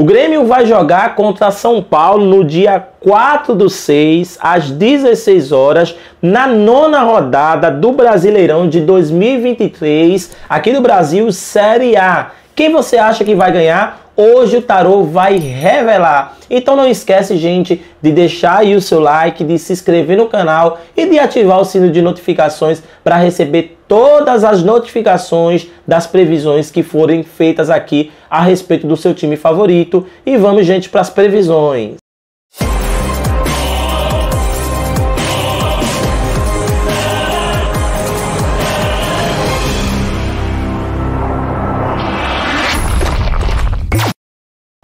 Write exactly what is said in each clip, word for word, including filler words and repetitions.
O Grêmio vai jogar contra São Paulo no dia quatro do seis, às dezesseis horas, na nona rodada do Brasileirão de dois mil e vinte e três, aqui no Brasil, Série A. Quem você acha que vai ganhar? Hoje o Tarô vai revelar. Então não esquece, gente, de deixar aí o seu like, de se inscrever no canal e de ativar o sino de notificações para receber todas as notificações das previsões que forem feitas aqui a respeito do seu time favorito. E vamos, gente, para as previsões.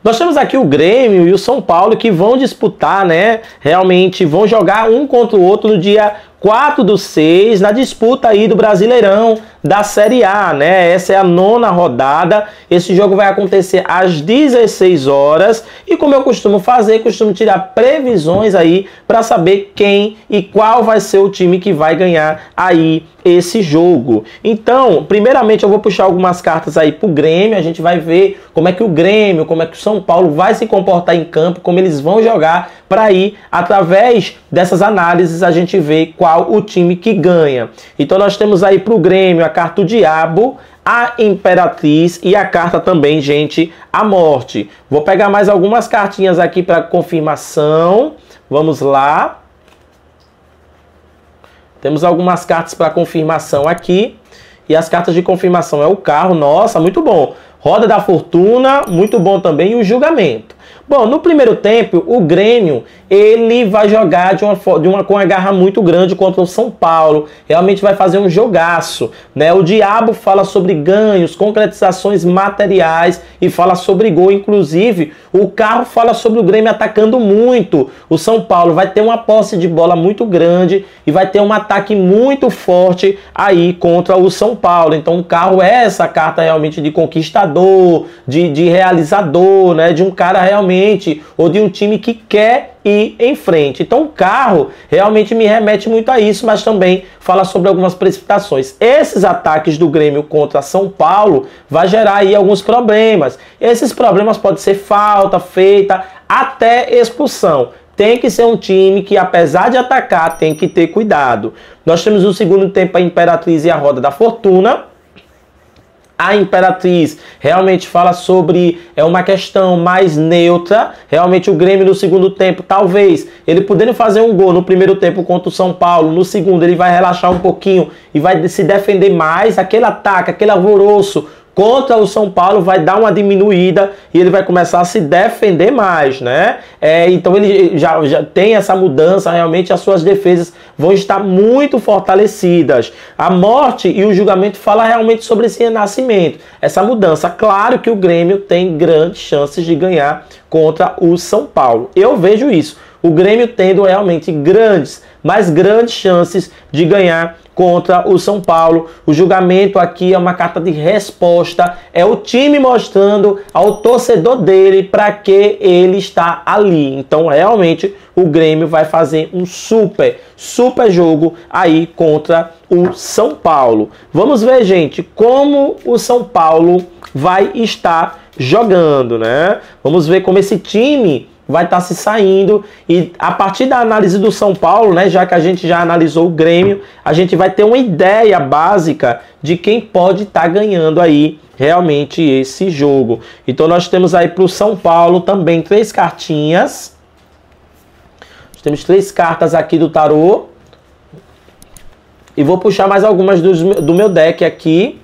Nós temos aqui o Grêmio e o São Paulo que vão disputar, né? Realmente vão jogar um contra o outro no dia quatro do seis, na disputa aí do Brasileirão da Série A, né? Essa é a nona rodada. Esse jogo vai acontecer às dezesseis horas e, como eu costumo fazer, costumo tirar previsões aí para saber quem e qual vai ser o time que vai ganhar aí esse jogo. Então, primeiramente eu vou puxar algumas cartas aí pro Grêmio, a gente vai ver como é que o Grêmio, como é que o São Paulo vai se comportar em campo, como eles vão jogar, para aí, através dessas análises, a gente vê qual o time que ganha. Então nós temos aí pro Grêmio a carta o Diabo, a Imperatriz e a carta também, gente, a Morte. Vou pegar mais algumas cartinhas aqui para confirmação. Vamos lá. Temos algumas cartas para confirmação aqui. E as cartas de confirmação é o Carro, nossa, muito bom. Roda da Fortuna, muito bom também. E o Julgamento. Bom, no primeiro tempo, o Grêmio, ele vai jogar de uma, de uma, com uma garra muito grande contra o São Paulo. Realmente vai fazer um jogaço, né? O Diabo fala sobre ganhos, concretizações materiais e fala sobre gol. Inclusive, o Carro fala sobre o Grêmio atacando muito. O São Paulo vai ter uma posse de bola muito grande e vai ter um ataque muito forte aí contra o São Paulo. Então, o Carro é essa carta realmente de conquistador, de, de realizador, né? De um cara realmente, ou de um time que quer ir em frente. Então o Carro realmente me remete muito a isso, mas também fala sobre algumas precipitações. Esses ataques do Grêmio contra São Paulo vai gerar aí alguns problemas. Esses problemas podem ser falta feita, até expulsão. Tem que ser um time que, apesar de atacar, tem que ter cuidado. Nós temos no segundo tempo a Imperatriz e a Roda da Fortuna. A Imperatriz realmente fala sobre é uma questão mais neutra. Realmente o Grêmio no segundo tempo, talvez ele podendo fazer um gol no primeiro tempo contra o São Paulo, no segundo ele vai relaxar um pouquinho e vai se defender mais. Aquele ataque, aquele alvoroço contra o São Paulo vai dar uma diminuída e ele vai começar a se defender mais, né? É, então ele já, já tem essa mudança, realmente as suas defesas vão estar muito fortalecidas. A Morte e o Julgamento falam realmente sobre esse renascimento, essa mudança. Claro que o Grêmio tem grandes chances de ganhar contra o São Paulo. Eu vejo isso. O Grêmio tendo realmente grandes, mas grandes chances de ganhar contra o São Paulo. O Julgamento aqui é uma carta de resposta. É o time mostrando ao torcedor dele para que ele está ali. Então, realmente, o Grêmio vai fazer um super, super jogo aí contra o São Paulo. Vamos ver, gente, como o São Paulo vai estar jogando, né? Vamos ver como esse time vai estar se saindo, e a partir da análise do São Paulo, né, já que a gente já analisou o Grêmio, a gente vai ter uma ideia básica de quem pode estar ganhando aí realmente esse jogo. Então nós temos aí para o São Paulo também três cartinhas. Nós temos três cartas aqui do tarô. E vou puxar mais algumas do, do meu deck aqui.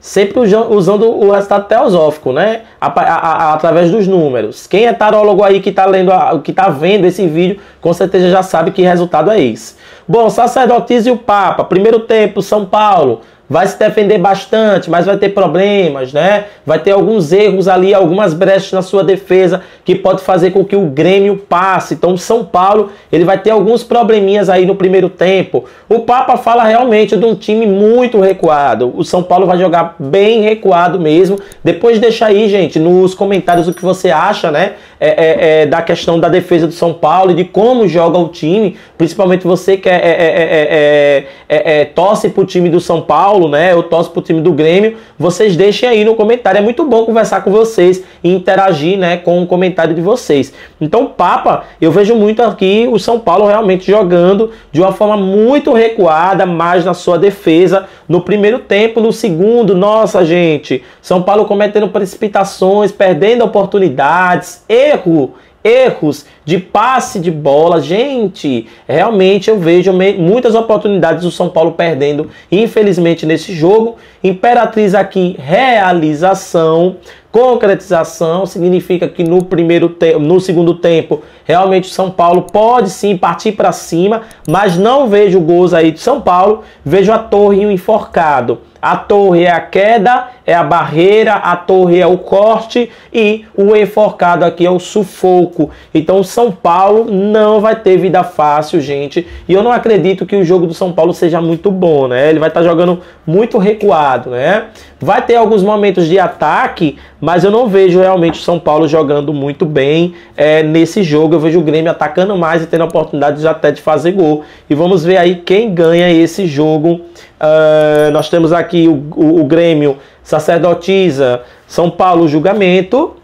Sempre usando o resultado teosófico, né? A, a, a, através dos números. Quem é tarólogo aí que tá lendo, a, que tá vendo esse vídeo, com certeza já sabe que resultado é esse. Bom, Sacerdotisa e o Papa. Primeiro tempo, São Paulo vai se defender bastante, mas vai ter problemas, né? Vai ter alguns erros ali, algumas brechas na sua defesa que pode fazer com que o Grêmio passe. Então o São Paulo, ele vai ter alguns probleminhas aí no primeiro tempo. O Papa fala realmente de um time muito recuado. O São Paulo vai jogar bem recuado mesmo. Depois deixa aí, gente, nos comentários o que você acha, né? É, é, é, da questão da defesa do São Paulo e de como joga o time. Principalmente você que é, é, é, é, é, é, torce pro time do São Paulo. Paulo, né? Eu torço pro time do Grêmio. Vocês deixem aí no comentário. É muito bom conversar com vocês e interagir, né, com o comentário de vocês. Então, Papa, eu vejo muito aqui o São Paulo realmente jogando de uma forma muito recuada, mais na sua defesa. No primeiro tempo, no segundo, nossa, gente, São Paulo cometendo precipitações, perdendo oportunidades, erro. Erros de passe de bola, gente, realmente eu vejo muitas oportunidades do São Paulo perdendo, infelizmente, nesse jogo. Imperatriz aqui, realização, concretização, significa que no primeiro tempo, no segundo tempo, realmente o São Paulo pode sim partir para cima, mas não vejo gols aí de São Paulo, vejo a torre e o enforcado. A torre é a queda, é a barreira, a torre é o corte e o enforcado aqui é o sufoco. Então o São Paulo não vai ter vida fácil, gente. E eu não acredito que o jogo do São Paulo seja muito bom, né? Ele vai estar jogando muito recuado, né? Vai ter alguns momentos de ataque, mas eu não vejo realmente o São Paulo jogando muito bem é, nesse jogo. Eu vejo o Grêmio atacando mais e tendo oportunidades até de fazer gol. E vamos ver aí quem ganha esse jogo. Uh, nós temos aqui o, o, o Grêmio sacerdotiza São Paulo julgamento.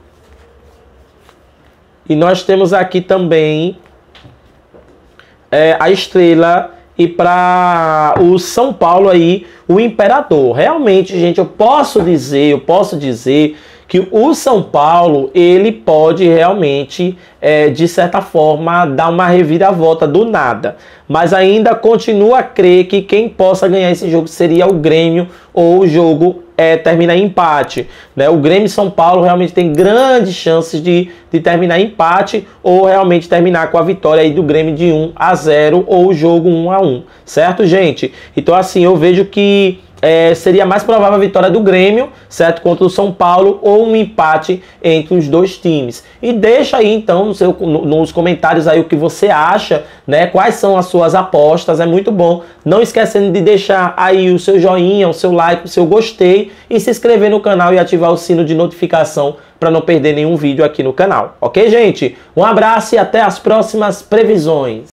E nós temos aqui também é, a estrela e para o São Paulo aí o imperador. Realmente, gente, eu posso dizer, eu posso dizer que o São Paulo, ele pode realmente, é, de certa forma, dar uma reviravolta do nada. Mas ainda continua a crer que quem possa ganhar esse jogo seria o Grêmio ou o jogo é, terminar em empate, né? O Grêmio e São Paulo realmente tem grandes chances de, de terminar em empate ou realmente terminar com a vitória aí do Grêmio de um a zero ou o jogo um a um, certo, gente? Então, assim, eu vejo que É, seria mais provável a vitória do Grêmio, certo? Contra o São Paulo ou um empate entre os dois times. E deixa aí então no seu, no, nos comentários aí o que você acha, né? Quais são as suas apostas, é muito bom. Não esquecendo de deixar aí o seu joinha, o seu like, o seu gostei e se inscrever no canal e ativar o sino de notificação para não perder nenhum vídeo aqui no canal. Ok, gente? Um abraço e até as próximas previsões.